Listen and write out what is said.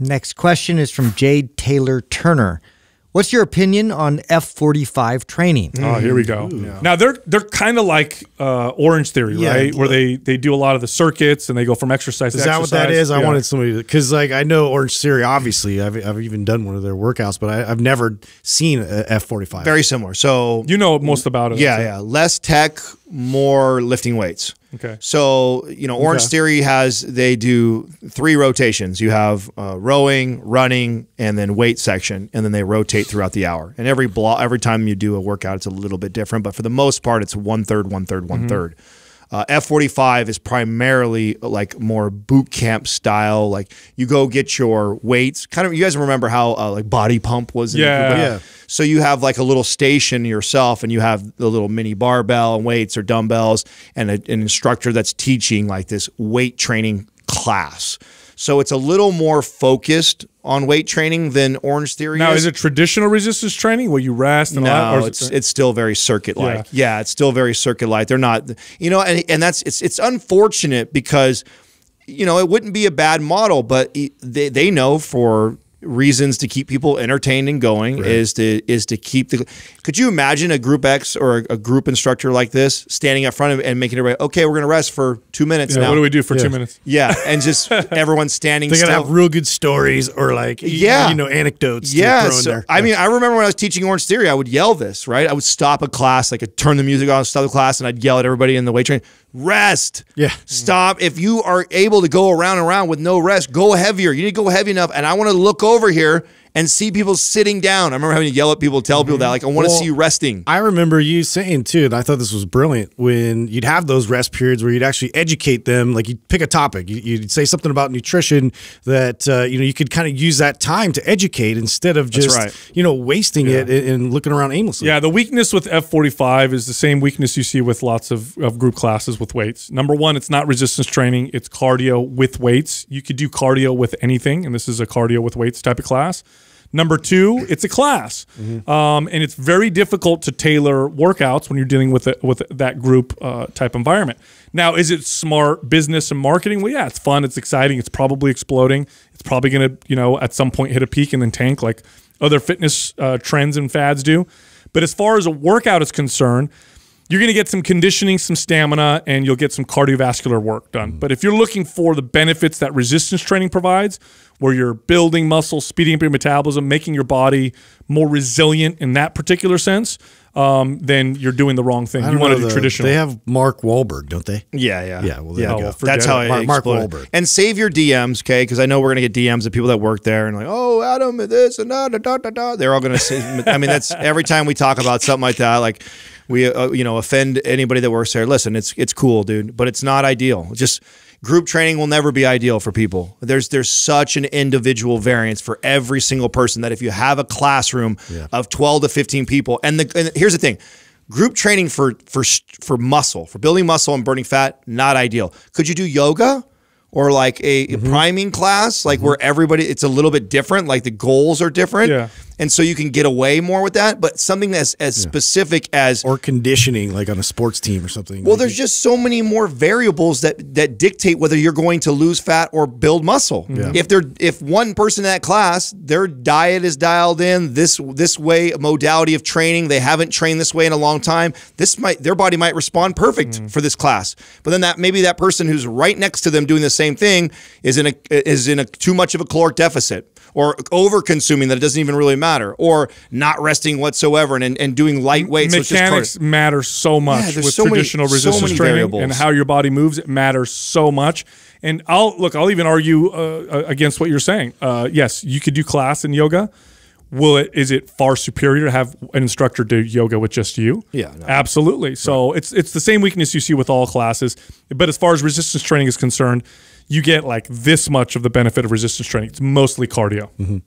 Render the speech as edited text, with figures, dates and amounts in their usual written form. Next question is from Jade Taylor Turner. What's your opinion on F45 training? Oh, here we go. Ooh, yeah. Now they're kind of like Orange Theory, yeah, right? Where they do a lot of the circuits and they go from exercise to exercise. Is that what that is? Yeah. I wanted somebody because like I know Orange Theory. Obviously, I've even done one of their workouts, but I've never seen a F45. Very similar. So you know most about it. Yeah, yeah. Less tech, more lifting weights. Okay. So you know Orange Theory has they do 3 rotations. You have rowing, running, and then weight section, and then they rotate throughout the hour. And every time you do a workout, it's a little bit different, but for the most part, it's 1/3, 1/3, 1/3. F45 is primarily like more boot camp style. Like you go get your weights. Kind of you guys remember how like Body Pump was? In yeah. So you have like a little station yourself, and you have the little mini barbell and weights or dumbbells, and an instructor that's teaching like this weight training class. So it's a little more focused on weight training than Orange Theory is. Now, is it traditional resistance training where you rest and all that? No, it's still very circuit-like. Yeah. It's still very circuit-like. They're not, you know, and that's it's unfortunate because, you know, it wouldn't be a bad model, but they know for reasons to keep people entertained and going is to keep the. Could you imagine a group X or a group instructor like this standing up front and making everybody okay? We're going to rest for 2 minutes now. What do we do for 2 minutes? Yeah, and just everyone standing. They're going to have real good stories or like you know anecdotes. Yeah, to throw in there. I mean, I remember when I was teaching Orange Theory, I would yell this I would stop a class, like I'd turn the music on, stop the class, and I'd yell at everybody in the weight train. Rest. Yeah. Stop. If you are able to go around and around with no rest, go heavier. You need to go heavy enough. And I want to look over here and see people sitting down. I remember having to yell at people, tell people that, like, I want to see you resting. I remember you saying, too, and I thought this was brilliant, when you'd have those rest periods where you'd actually educate them, like you'd pick a topic. You'd say something about nutrition that, you know, you could kind of use that time to educate instead of just, you know, wasting it and looking around aimlessly. Yeah, the weakness with F45 is the same weakness you see with lots of group classes with weights. Number 1, it's not resistance training. It's cardio with weights. You could do cardio with anything, and this is a cardio with weights type of class. Number 2, it's a class, and it's very difficult to tailor workouts when you're dealing with that group type environment. Now, is it smart business and marketing? Well, yeah, it's fun, it's exciting, it's probably exploding, it's probably going to at some point hit a peak and then tank like other fitness trends and fads do. But as far as a workout is concerned, you're going to get some conditioning, some stamina, and you'll get some cardiovascular work done. But if you're looking for the benefits that resistance training provides, where you're building muscle, speeding up your metabolism, making your body more resilient in that particular sense, then you're doing the wrong thing. You want to do traditional. They have Mark Wahlberg, don't they? Yeah, yeah. Yeah, well, there you go. That's how I Mark Wahlberg. And save your DMs, okay, because I know we're going to get DMs of people that work there and like, oh, Adam, this, and da-da-da-da-da. They're all going to say, I mean, that's every time we talk about something like that, like we, you know, offend anybody that works there. Listen, it's cool, dude, but it's not ideal. Just group training will never be ideal for people. There's such an individual variance for every single person that if you have a classroom of 12 to 15 people, and here's the thing, group training for muscle, for building muscle and burning fat, not ideal. Could you do yoga? Or like a priming class, like where everybody, it's a little bit different, like the goals are different. Yeah. And so you can get away more with that, but something that's as specific as- Or conditioning, like on a sports team or something. Well, there's just so many more variables that dictate whether you're going to lose fat or build muscle. Yeah. If one person in that class, their diet is dialed in, this way, modality of training, they haven't trained this way in a long time, their body might respond perfect for this class. But then maybe that person who's right next to them doing the same thing is in a too much of a caloric deficit, or over consuming that it doesn't even really matter, or not resting whatsoever and doing light weights. Mechanics matter so much with traditional resistance training, and how your body moves, it matters so much. And I'll even argue against what you're saying. Yes, you could do class in yoga. Is it far superior to have an instructor do yoga with just you? Yeah, no. Absolutely. So it's the same weakness you see with all classes, but as far as resistance training is concerned, you get like this much of the benefit of resistance training. It's mostly cardio.